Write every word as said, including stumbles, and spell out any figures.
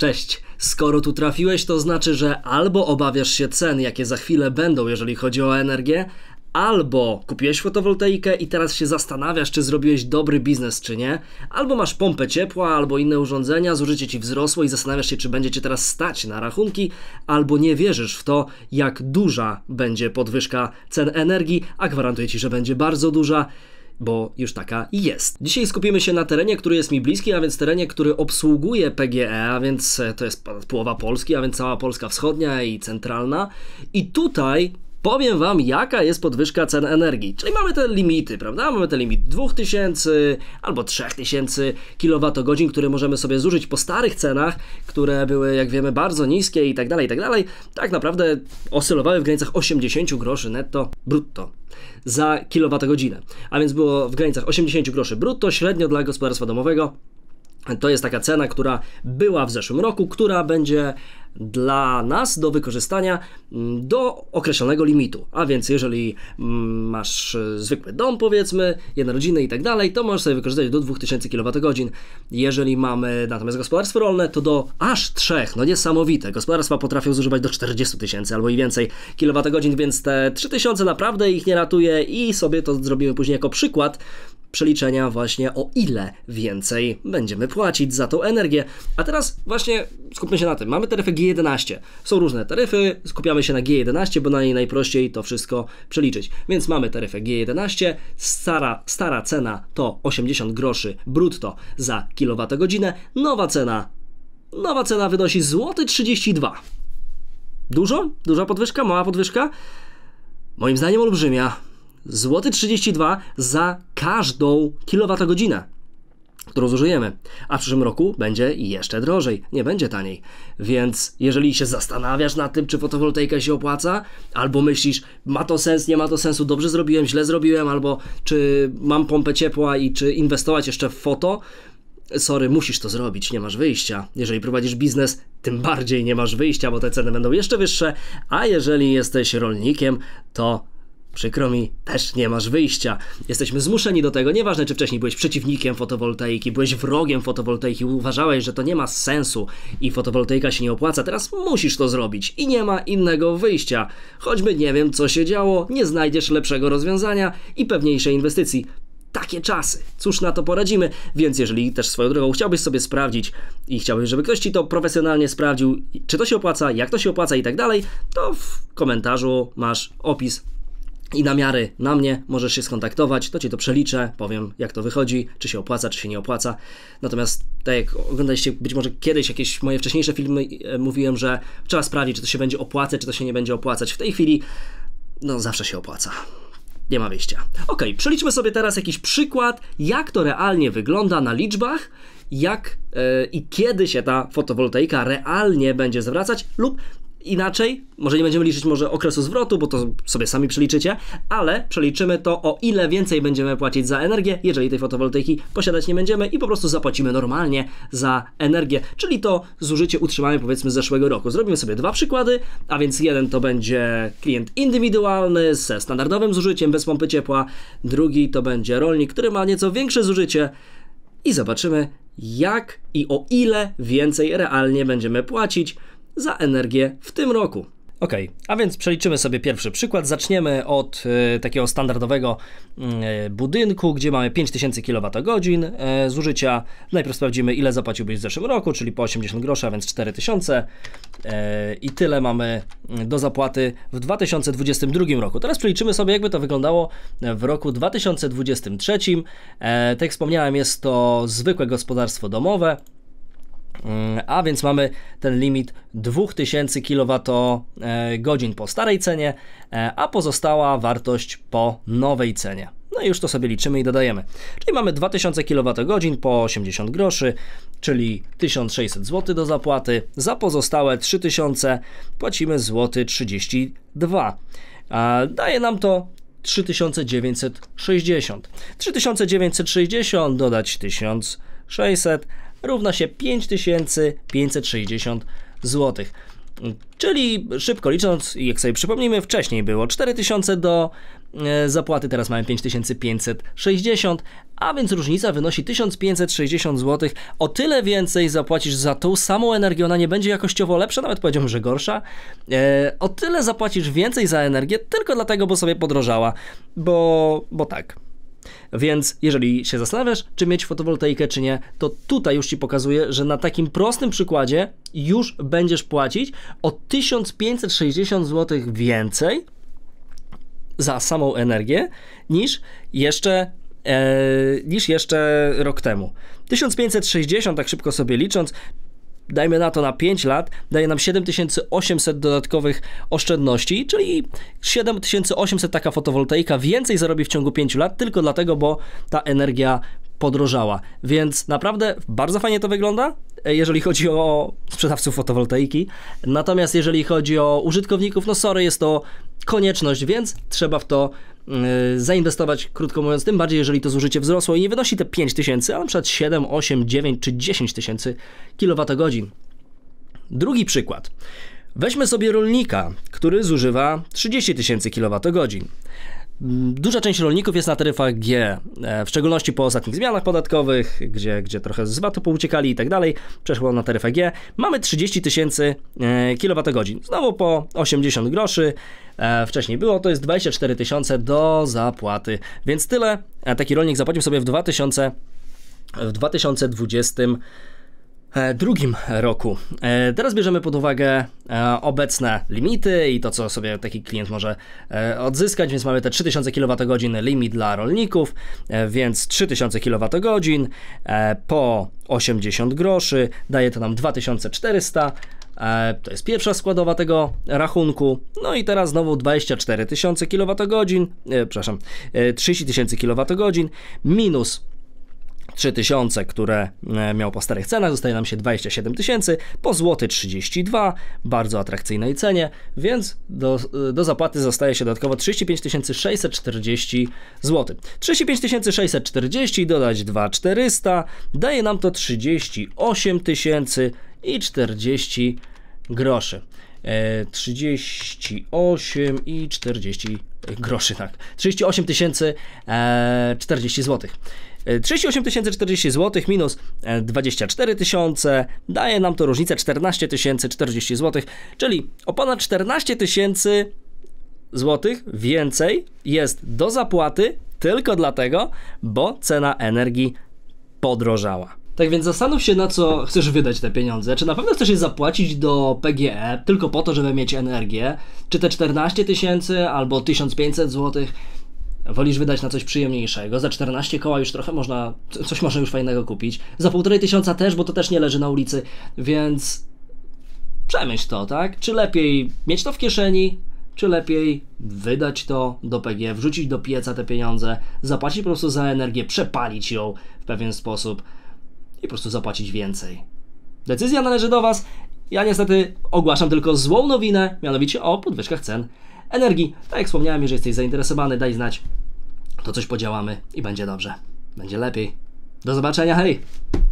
Cześć! Skoro tu trafiłeś, to znaczy, że albo obawiasz się cen, jakie za chwilę będą, jeżeli chodzi o energię, albo kupiłeś fotowoltaikę i teraz się zastanawiasz, czy zrobiłeś dobry biznes, czy nie, albo masz pompę ciepła, albo inne urządzenia, zużycie Ci wzrosło i zastanawiasz się, czy będzie Cię teraz stać na rachunki, albo nie wierzysz w to, jak duża będzie podwyżka cen energii, a gwarantuję Ci, że będzie bardzo duża, bo już taka jest. Dzisiaj skupimy się na terenie, który jest mi bliski, a więc terenie, który obsługuje P G E, a więc to jest połowa Polski, a więc cała Polska wschodnia i centralna. I tutaj powiem Wam, jaka jest podwyżka cen energii. Czyli mamy te limity, prawda? Mamy ten limit dwa tysiące albo trzy tysiące kilowatogodzin, które możemy sobie zużyć po starych cenach, które były, jak wiemy, bardzo niskie i tak dalej, i tak dalej. Tak naprawdę oscylowały w granicach osiemdziesiąt groszy netto brutto za kilowatogodzinę. A więc było w granicach osiemdziesiąt groszy brutto, średnio dla gospodarstwa domowego. To jest taka cena, która była w zeszłym roku, która będzie dla nas do wykorzystania do określonego limitu. A więc jeżeli masz zwykły dom, powiedzmy, jednorodzinny i tak dalej, to możesz sobie wykorzystać do dwa tysiące kilowatogodzin. Jeżeli mamy natomiast gospodarstwo rolne, to do aż trzech, no niesamowite. Gospodarstwa potrafią zużywać do czterdziestu tysięcy albo i więcej kilowatogodzin, więc te trzy tysiące naprawdę ich nie ratuje i sobie to zrobimy później jako przykład przeliczenia właśnie, o ile więcej będziemy płacić za tą energię. A teraz właśnie skupmy się na tym. Mamy taryfę G jedenaście. Są różne taryfy, skupiamy się na G jedenaście, bo na niej najprościej to wszystko przeliczyć. Więc mamy taryfę G jedenaście. Stara, stara cena to osiemdziesiąt groszy brutto za kilowatogodzinę. Nowa cena, nowa cena wynosi złoty trzydzieści dwa. Dużo? Duża podwyżka? Mała podwyżka? Moim zdaniem olbrzymia. złoty trzydzieści dwa za każdą kilowatogodzinę, którą zużyjemy, a w przyszłym roku będzie jeszcze drożej, nie będzie taniej. Więc jeżeli się zastanawiasz nad tym, czy fotowoltaika się opłaca, albo myślisz, ma to sens, nie ma to sensu, dobrze zrobiłem, źle zrobiłem, albo czy mam pompę ciepła i czy inwestować jeszcze w foto, sorry, musisz to zrobić, nie masz wyjścia. Jeżeli prowadzisz biznes, tym bardziej nie masz wyjścia, bo te ceny będą jeszcze wyższe, a jeżeli jesteś rolnikiem, to przykro mi, też nie masz wyjścia. Jesteśmy zmuszeni do tego, nieważne czy wcześniej byłeś przeciwnikiem fotowoltaiki, byłeś wrogiem fotowoltaiki, uważałeś, że to nie ma sensu i fotowoltaika się nie opłaca, teraz musisz to zrobić i nie ma innego wyjścia. Choćby nie wiem, co się działo, nie znajdziesz lepszego rozwiązania i pewniejszej inwestycji. Takie czasy. Cóż na to poradzimy? Więc jeżeli też swoją drogą chciałbyś sobie sprawdzić i chciałbyś, żeby ktoś Ci to profesjonalnie sprawdził, czy to się opłaca, jak to się opłaca i tak dalej, to w komentarzu masz opis i namiary na mnie, możesz się skontaktować, to Ci to przeliczę, powiem jak to wychodzi, czy się opłaca, czy się nie opłaca. Natomiast tak jak oglądaliście być może kiedyś jakieś moje wcześniejsze filmy, e, mówiłem, że trzeba sprawdzić, czy to się będzie opłacać, czy to się nie będzie opłacać. W tej chwili no zawsze się opłaca. Nie ma wyjścia. Ok, przeliczmy sobie teraz jakiś przykład, jak to realnie wygląda na liczbach, jak e, i kiedy się ta fotowoltaika realnie będzie zwracać lub inaczej, może nie będziemy liczyć może okresu zwrotu, bo to sobie sami przeliczycie, ale przeliczymy to, o ile więcej będziemy płacić za energię, jeżeli tej fotowoltaiki posiadać nie będziemy i po prostu zapłacimy normalnie za energię, czyli to zużycie utrzymamy powiedzmy z zeszłego roku. Zrobimy sobie dwa przykłady, a więc jeden to będzie klient indywidualny ze standardowym zużyciem, bez pompy ciepła, drugi to będzie rolnik, który ma nieco większe zużycie i zobaczymy, jak i o ile więcej realnie będziemy płacić za energię w tym roku. Ok, a więc przeliczymy sobie pierwszy przykład. Zaczniemy od y, takiego standardowego y, budynku, gdzie mamy pięć tysięcy kilowatogodzin y, zużycia. Najpierw sprawdzimy, ile zapłaciłbyś w zeszłym roku, czyli po osiemdziesiąt groszy, a więc cztery tysiące y, i tyle mamy do zapłaty w dwa tysiące dwudziestym drugim roku. Teraz przeliczymy sobie, jakby to wyglądało w roku dwa tysiące dwudziestym trzecim. Y, tak jak wspomniałem, jest to zwykłe gospodarstwo domowe. A więc mamy ten limit dwa tysiące kilowatogodzin po starej cenie, a pozostała wartość po nowej cenie. No i już to sobie liczymy i dodajemy. Czyli mamy dwa tysiące kilowatogodzin po osiemdziesiąt groszy, czyli tysiąc sześćset złotych do zapłaty. Za pozostałe trzy tysiące płacimy złoty trzydzieści dwa. Daje nam to trzy tysiące dziewięćset sześćdziesiąt. trzy tysiące dziewięćset sześćdziesiąt dodać tysiąc sześćset równa się pięć tysięcy pięćset sześćdziesiąt złotych. Czyli szybko licząc, jak sobie przypomnimy, wcześniej było cztery tysiące do zapłaty, teraz mamy pięć tysięcy pięćset sześćdziesiąt, a więc różnica wynosi tysiąc pięćset sześćdziesiąt złotych. O tyle więcej zapłacisz za tą samą energię, ona nie będzie jakościowo lepsza, nawet powiedziałbym, że gorsza. O tyle zapłacisz więcej za energię tylko dlatego, bo sobie podrożała, bo, bo tak. Więc jeżeli się zastanawiasz, czy mieć fotowoltaikę, czy nie, to tutaj już Ci pokazuję, że na takim prostym przykładzie już będziesz płacić o tysiąc pięćset sześćdziesiąt złotych więcej za samą energię niż jeszcze, e, niż jeszcze rok temu. tysiąc pięćset sześćdziesiąt, tak szybko sobie licząc, dajmy na to na pięć lat, daje nam siedem tysięcy osiemset dodatkowych oszczędności, czyli siedem tysięcy osiemset taka fotowoltaika więcej zarobi w ciągu pięciu lat tylko dlatego, bo ta energia podrożała. Więc naprawdę bardzo fajnie to wygląda, jeżeli chodzi o sprzedawców fotowoltaiki. Natomiast jeżeli chodzi o użytkowników, no sorry, jest to konieczność, więc trzeba w to yy, zainwestować, krótko mówiąc, tym bardziej, jeżeli to zużycie wzrosło i nie wynosi te pięć tysięcy, a na przykład siedem, osiem, dziewięć czy dziesięć tysięcy kilowatogodzin. Drugi przykład. Weźmy sobie rolnika, który zużywa trzydzieści tysięcy kilowatogodzin. Duża część rolników jest na taryfach G E, w szczególności po ostatnich zmianach podatkowych, gdzie, gdzie trochę z vatu pouciekali i tak dalej, przeszło na taryfę G E. Mamy trzydzieści tysięcy kilowatogodzin, znowu po osiemdziesiąt groszy, wcześniej było, to jest dwadzieścia cztery tysiące do zapłaty, więc tyle taki rolnik zapłacił sobie w, dwa tysiące dwudziestym drugim roku. Teraz bierzemy pod uwagę obecne limity i to, co sobie taki klient może odzyskać, więc mamy te trzy tysiące kilowatogodzin limit dla rolników, więc trzy tysiące kilowatogodzin po osiemdziesiąt groszy daje to nam dwa tysiące czterysta. To jest pierwsza składowa tego rachunku. No i teraz znowu dwadzieścia cztery tysiące kilowatogodzin, przepraszam, trzydzieści tysięcy kilowatogodzin minus trzy tysiące, które miał po starych cenach, zostaje nam się dwadzieścia siedem tysięcy, po złoty trzydzieści dwa, bardzo atrakcyjnej cenie, więc do, do zapłaty zostaje się dodatkowo trzydzieści pięć tysięcy sześćset czterdzieści złotych. trzydzieści pięć tysięcy sześćset czterdzieści dodać dwa tysiące czterysta daje nam to trzydzieści osiem tysięcy i czterdzieści groszy. E, trzydzieści osiem i czterdzieści groszy, tak. trzydzieści osiem tysięcy czterdzieści złotych. trzydzieści osiem tysięcy czterdzieści złotych minus dwadzieścia cztery tysiące daje nam to różnicę czternaście tysięcy czterdzieści złotych, czyli o ponad czternaście tysięcy złotych więcej jest do zapłaty tylko dlatego, bo cena energii podrożała. Tak więc zastanów się, na co chcesz wydać te pieniądze. Czy na pewno chcesz je zapłacić do P G E tylko po to, żeby mieć energię? Czy te czternaście tysięcy albo tysiąc pięćset złotych wolisz wydać na coś przyjemniejszego? Za czternaście koła już trochę można, coś można już fajnego kupić. Za półtorej tysiąca też, bo to też nie leży na ulicy, więc przemyśl to, tak? Czy lepiej mieć to w kieszeni, czy lepiej wydać to do P G E, wrzucić do pieca te pieniądze, zapłacić po prostu za energię, przepalić ją w pewien sposób i po prostu zapłacić więcej. Decyzja należy do Was. Ja niestety ogłaszam tylko złą nowinę, mianowicie o podwyżkach cen energii. Tak jak wspomniałem, jeżeli jesteś zainteresowany, daj znać, to coś podziałamy i będzie dobrze. Będzie lepiej. Do zobaczenia, hej!